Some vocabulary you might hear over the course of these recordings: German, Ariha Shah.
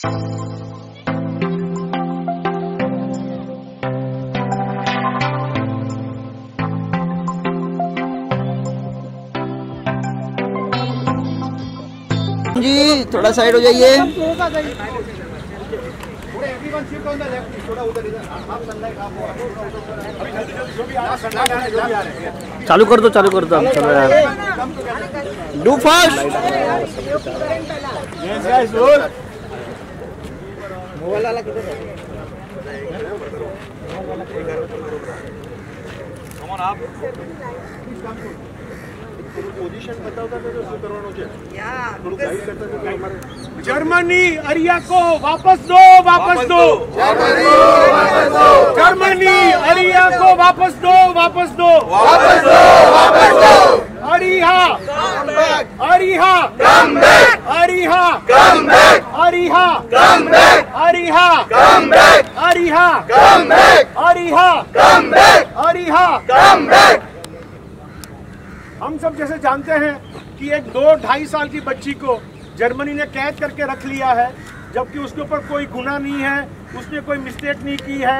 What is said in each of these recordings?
जी थोड़ा साइड हो जाइए। चालू कर दो आप चलो यार। डू फास्ट जर्मनी अरिया को वापस दो। जर्मनी अरिया को वापस दो। Ariha come back. हम सब जैसे जानते हैं कि एक 2-2.5 साल की बच्ची को जर्मनी ने कैद करके रख लिया है, जबकि उसके ऊपर कोई गुनाह नहीं है, उसने कोई मिस्टेक नहीं की है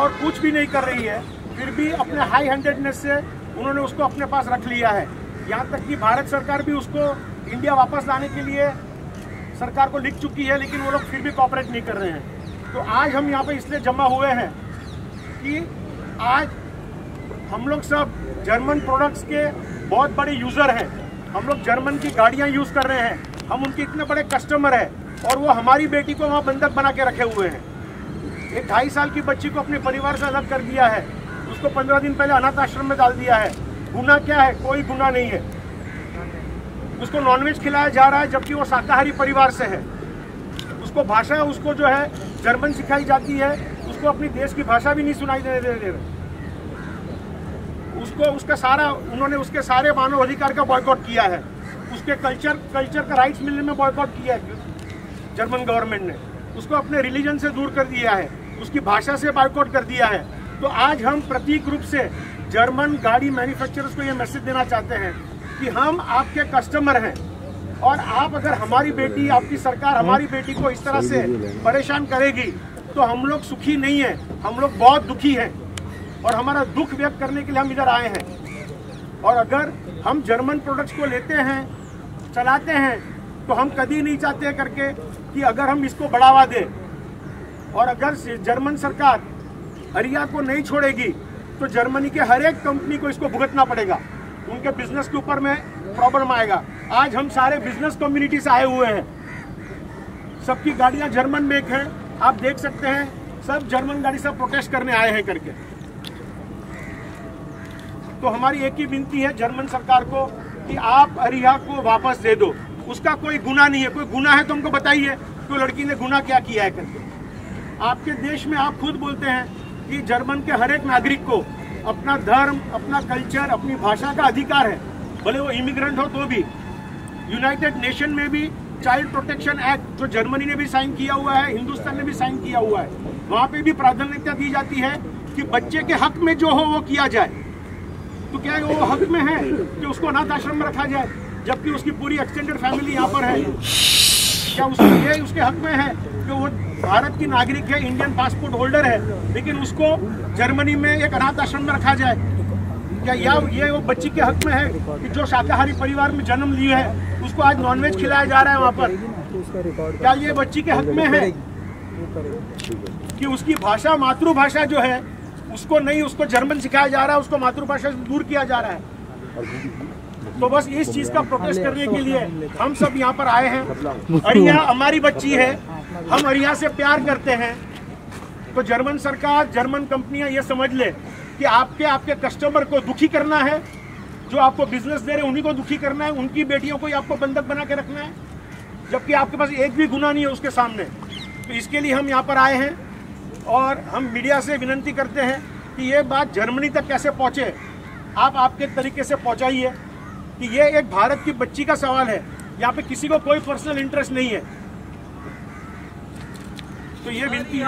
और कुछ भी नहीं कर रही है, फिर भी अपने हाई हैंडेडनेस से उन्होंने उसको अपने पास रख लिया है। यहाँ तक कि भारत सरकार भी उसको इंडिया वापस लाने के लिए सरकार को लिख चुकी है, लेकिन वो लोग फिर भी कॉपरेट नहीं कर रहे हैं। तो आज हम यहाँ पर इसलिए जमा हुए हैं कि आज हम लोग सब जर्मन प्रोडक्ट्स के बहुत बड़े यूज़र हैं। हम लोग जर्मन की गाड़ियाँ यूज़ कर रहे हैं, हम उनके इतने बड़े कस्टमर हैं और वो हमारी बेटी को वहाँ बंधक बना के रखे हुए हैं। एक 2.5 साल की बच्ची को अपने परिवार से अलग कर दिया है, उसको 15 दिन पहले अनाथ आश्रम में डाल दिया है। गुनाह क्या है? कोई गुनाह नहीं है। उसको नॉनवेज खिलाया जा रहा है, जबकि वो शाकाहारी परिवार से है। उसको भाषा, उसको जो है जर्मन सिखाई जाती है, उसको अपनी देश की भाषा भी नहीं सुनाई दे रही। उसको उन्होंने उसके सारे मानव अधिकार का बॉयकॉट किया है, उसके कल्चर का राइट्स मिलने में बॉयकॉट किया है जर्मन गवर्नमेंट ने। उसको अपने रिलीजन से दूर कर दिया है, उसकी भाषा से बॉयकॉट कर दिया है। तो आज हम प्रतीक रूप से जर्मन गाड़ी मैन्युफैक्चरर्स को ये मैसेज देना चाहते हैं कि हम आपके कस्टमर हैं और आप अगर हमारी बेटी, आपकी सरकार हमारी बेटी को इस तरह से परेशान करेगी तो हम लोग सुखी नहीं है, हम लोग बहुत दुखी हैं और हमारा दुख व्यक्त करने के लिए हम इधर आए हैं। और अगर हम जर्मन प्रोडक्ट्स को लेते हैं, चलाते हैं, तो हम कभी नहीं चाहते करके कि अगर हम इसको बढ़ावा दें। और अगर जर्मन सरकार अरिया को नहीं छोड़ेगी तो जर्मनी के हर एक कंपनी को इसको भुगतना पड़ेगा, उनके बिजनेस के ऊपर में प्रॉब्लम आएगा। आज हम सारे बिजनेस कम्युनिटी से आए हुए हैं, सबकी गाड़ियाँ जर्मन मेक हैं, आप देख सकते हैं, सब जर्मन गाड़ी सब प्रोटेस्ट करने आए हैं करके। तो हमारी एक ही विनती है जर्मन सरकार को कि आप अरिहा को वापस दे दो। उसका कोई गुनाह नहीं है, कोई गुनाह है तो हमको बताइए तो लड़की ने गुनाह क्या किया है करके। आपके देश में आप खुद बोलते हैं कि जर्मन के हर एक नागरिक को अपना धर्म, अपना कल्चर, अपनी भाषा का अधिकार है, भले वो इमिग्रेंट हो तो भी। यूनाइटेड नेशन में भी चाइल्ड प्रोटेक्शन एक्ट जो जर्मनी ने भी साइन किया हुआ है, हिंदुस्तान ने भी साइन किया हुआ है, वहाँ पर भी प्राधान्यता दी जाती है कि बच्चे के हक में जो हो वो किया जाए। तो क्या वो हक में है कि उसको अनाथ आश्रम में रखा जाए, जबकि उसकी पूरी एक्सटेंडेड फैमिली यहाँ पर है? क्या उसके हक में है कि वो भारत की नागरिक है, इंडियन पासपोर्ट होल्डर है, लेकिन उसको जर्मनी में एक अनाथ आश्रम में रखा जाए? क्या ये वो बच्ची के हक में है कि जो शाकाहारी परिवार में जन्म लिया है उसको आज नॉनवेज खिलाया जा रहा है वहाँ पर? क्या ये बच्ची के हक में है कि उसकी भाषा, मातृभाषा जो है उसको नहीं, उसको जर्मन सिखाया जा रहा है, उसको मातृभाषा से दूर किया जा रहा है? तो बस इस चीज का प्रोटेस्ट करने के लिए हम सब यहाँ पर आए हैं। अरिहा हमारी बच्ची है, हम अरिहा से प्यार करते हैं। तो जर्मन सरकार, जर्मन कंपनियां ये समझ ले कि आपके कस्टमर को दुखी करना है, जो आपको बिजनेस दे रहे हैं उन्हीं को दुखी करना है, उनकी बेटियों को ही आपको बंधक बना के रखना है, जबकि आपके पास एक भी गुनाह नहीं है उसके सामने। तो इसके लिए हम यहाँ पर आए हैं और हम मीडिया से विनती करते हैं कि ये बात जर्मनी तक कैसे पहुँचे, आप आपके तरीके से पहुँचाइए कि ये एक भारत की बच्ची का सवाल है, यहाँ पे किसी को कोई पर्सनल इंटरेस्ट नहीं है। तो ये विनती है।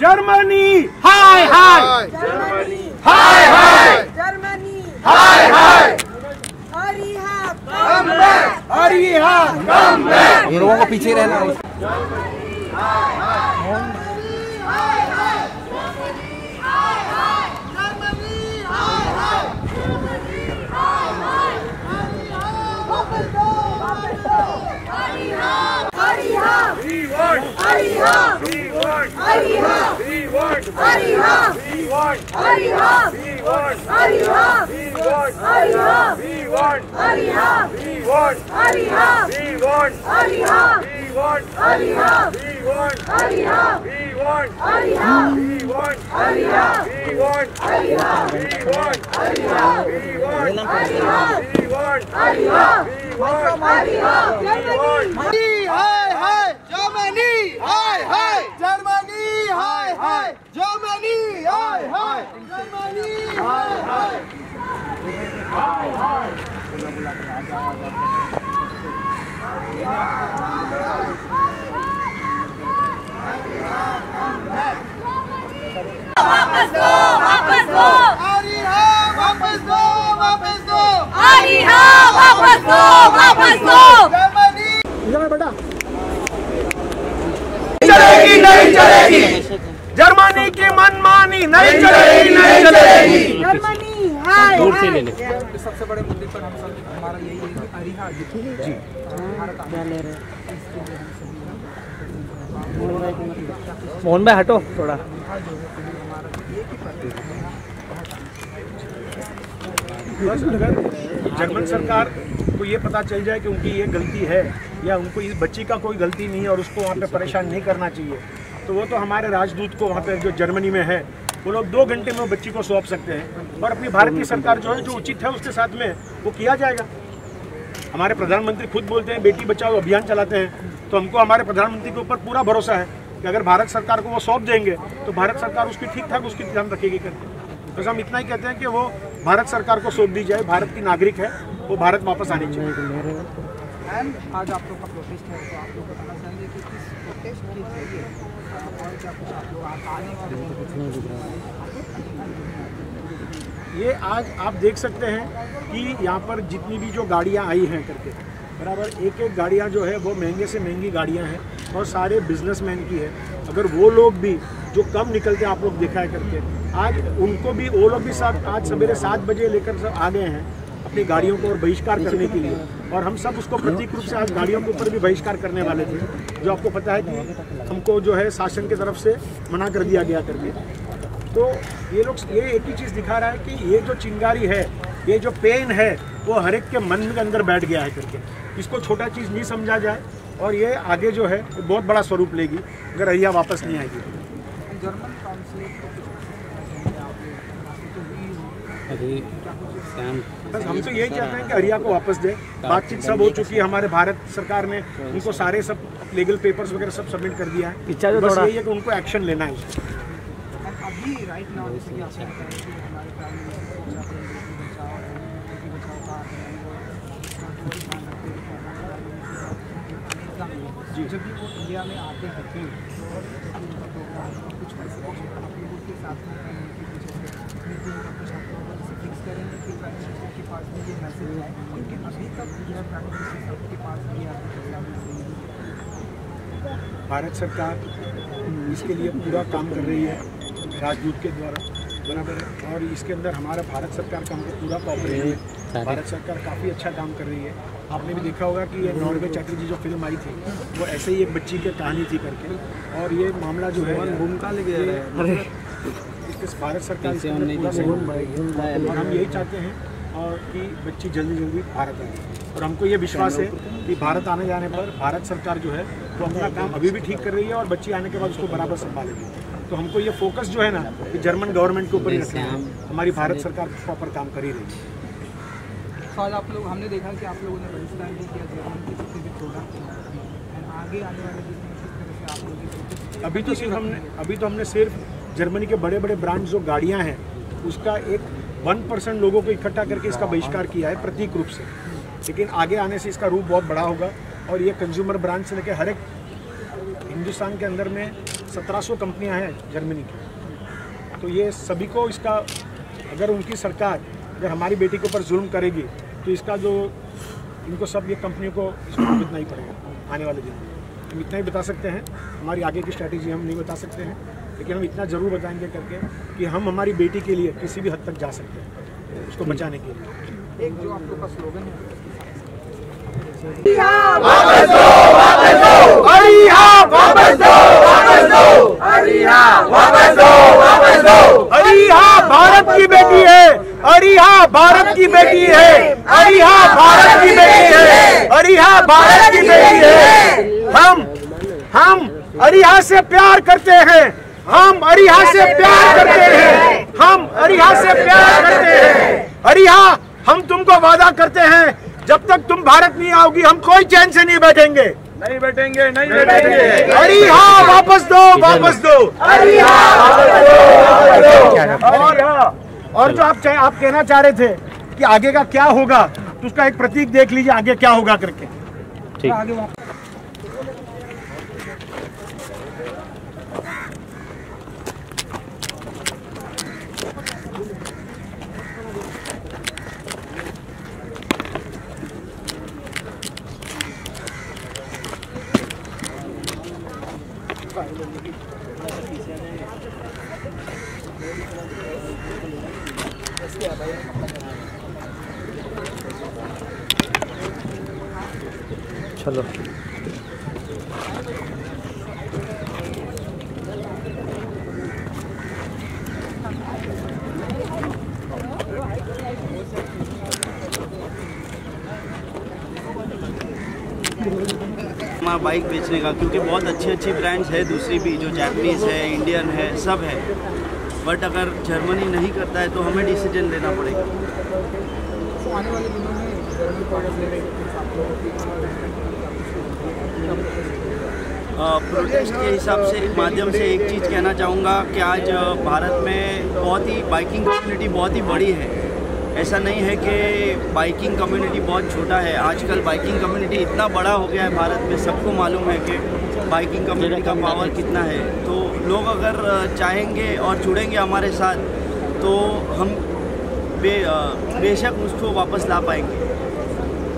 जर्मनी हाय हाय, जर्मनी हाय हाय, जर्मनी हाय हाय, Ariha come back, Ariha come back. हम लोगों को पीछे रहना। जर्मनी की मनमानी नहीं चलेगी, नहीं चलेगी। जर्मनी दूर से ले ले। सबसे बड़े मुद्दे पर हम सब हमारा यही है कि अरिहा जी क्या ले रहे हैं। मोहन भाई हटो थोड़ा। जर्मन सरकार को ये पता चल जाए कि उनकी ये गलती है या उनको इस बच्ची का कोई गलती नहीं है और उसको वहाँ पे परेशान नहीं करना चाहिए, तो वो तो हमारे राजदूत को वहाँ पे जो जर्मनी में है वो लोग 2 घंटे में वो बच्ची को सौंप सकते हैं। और अपनी भारत की सरकार जो है जो उचित है उसके साथ में वो किया जाएगा। हमारे प्रधानमंत्री खुद बोलते हैं बेटी बचाओ अभियान चलाते हैं, तो हमको हमारे प्रधानमंत्री के ऊपर पूरा भरोसा है कि अगर भारत सरकार को वो सौंप देंगे तो भारत सरकार उसकी ठीक ठाक उसकी ध्यान रखेगी करके। बस हम इतना ही कहते हैं कि वो भारत सरकार को सौंप दी जाए, भारत की नागरिक है वो, भारत वापस आनी चाहिए। आज आप लोग का प्रोटेस्ट है तो आप लोग बताना चाहेंगे कि किस प्रोटेस्ट के जरिए और क्या कुछ आप लोग आने वाले। ये आज आप देख सकते हैं कि यहाँ पर जितनी भी जो गाड़ियाँ आई हैं करके बराबर एक गाड़ियाँ जो है वो महंगे से महंगी गाड़ियाँ हैं और सारे बिजनेसमैन की है। अगर वो लोग भी जो कम निकलते आप लोग दिखाए करके आज उनको भी वो लोग भी साथ आज सवेरे 7 बजे लेकर सब आ गए हैं अपनी गाड़ियों को और बहिष्कार करने के लिए। और हम सब उसको प्रतीक रूप से आज गाड़ियों के ऊपर भी बहिष्कार करने वाले थे, जो आपको पता है कि हमको जो है शासन की तरफ से मना कर दिया गया करके। तो ये लोग ये एक ही चीज़ दिखा रहा है कि ये जो चिंगारी है, ये जो पेन है, वो हर एक के मन के अंदर बैठ गया है करके। इसको छोटा चीज़ नहीं समझा जाए और ये आगे जो है वो बहुत बड़ा स्वरूप लेगी अगर अरिहा वापस नहीं आएगी। बस हम तो यही चाहते हैं कि अरिहा को वापस दें। बातचीत सब हो चुकी है, हमारे भारत सरकार ने उनको सारे सब लीगल पेपर्स वगैरह सब सबमिट कर दिया है। बस यही है कि उनको एक्शन लेना है उसको। जी जब भी वो इंडिया में आते हैं कुछ के साथ पास में ये मैसेज है क्योंकि अभी तक यह प्रैक्टिस सबके पास नहीं आती। भारत सरकार इसके लिए पूरा काम कर रही है राजदूत के द्वारा बराबर है और इसके अंदर हमारा भारत सरकार का हमको पूरा कॉपरेट है। भारत सरकार काफ़ी अच्छा काम कर रही है। आपने भी देखा होगा कि ये नॉर्वे चैटर्जी जो फिल्म आई थी वो ऐसे ही एक बच्ची की कहानी थी करके और ये मामला जो है घूमका ले गया है। इस भारत सरकार से हम यही चाहते हैं और कि बच्ची जल्दी जल्दी भारत आए। और हमको ये विश्वास है कि भारत आने जाने पर भारत सरकार जो है वो अपना काम अभी भी ठीक कर रही है और बच्ची आने के बाद उसको बराबर संभालेगी। तो हमको ये फोकस जो है ना कि जर्मन गवर्नमेंट के ऊपर ही रखना है। हमारी भारत सरकार प्रॉपर काम कर ही रही है। आज आप लोग हमने देखा कि आप लोगों ने पाकिस्तान भी किया, जर्मन के जितने भी प्रोडक्ट आगे आने वाले अभी तो हमने सिर्फ जर्मनी के बड़े बड़े ब्रांड जो गाड़ियाँ हैं उसका एक 1% लोगों को इकट्ठा करके इसका बहिष्कार किया है प्रतीक रूप से, लेकिन आगे आने से इसका रूप बहुत बड़ा होगा। और ये कंज्यूमर ब्रांड से लेकर हर एक हिंदुस्तान के अंदर में 1700 कंपनियां हैं जर्मनी की। तो ये सभी को इसका अगर उनकी सरकार अगर हमारी बेटी के ऊपर जुल्म करेगी तो इसका जो इनको सब ये कंपनियों को भुगतना ही पड़ेगा। आने वाले दिन। हम इतना ही बता सकते हैं, हमारी आगे की स्ट्रैटेजी हम नहीं बता सकते हैं, लेकिन हम इतना ज़रूर बताएंगे करके कि हम हमारी बेटी के लिए किसी भी हद तक जा सकते हैं उसको बचाने के लिए। एक जो आप लोग का स्लोगन है, भारत की बेटी है, अरिहा भारत की बेटी है, अरिहा भारत की बेटी है, अरिहा भारत की बेटी है। हम अरिहा से प्यार करते हैं, हम अरिहा से प्यार करते हैं, हम अरिहा से प्यार करते हैं। अरिहा, हम तुमको वादा करते हैं, जब तक तुम भारत नहीं आओगी हम कोई चैन से नहीं बैठेंगे, नहीं बैठेंगे, नहीं बैठेंगे। अरिहा वापस दो, वापस दो। और जो आप कहना चाह रहे थे कि आगे का क्या होगा, तो उसका एक प्रतीक देख लीजिए आगे क्या होगा करके। ठीक, आगे चलो बाइक बेचने का, क्योंकि बहुत अच्छी अच्छी ब्रांड्स है दूसरी भी, जो जापानीज़ है, इंडियन है, सब है, बट अगर जर्मनी नहीं करता है तो हमें डिसीजन लेना पड़ेगा। आने वाले दिनों में जर्मनी प्रोटेस्ट के हिसाब से माध्यम से एक चीज़ कहना चाहूँगा कि आज भारत में बहुत ही बाइकिंग कम्युनिटी बहुत ही बड़ी है। ऐसा नहीं है कि बाइकिंग कम्युनिटी बहुत छोटा है, आजकल बाइकिंग कम्युनिटी इतना बड़ा हो गया है भारत में, सबको मालूम है कि बाइकिंग कम्युनिटी का पावर कितना है। तो लोग अगर चाहेंगे और जुड़ेंगे हमारे साथ तो हम बेशक उसको वापस ला पाएंगे।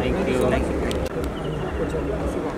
Thank you.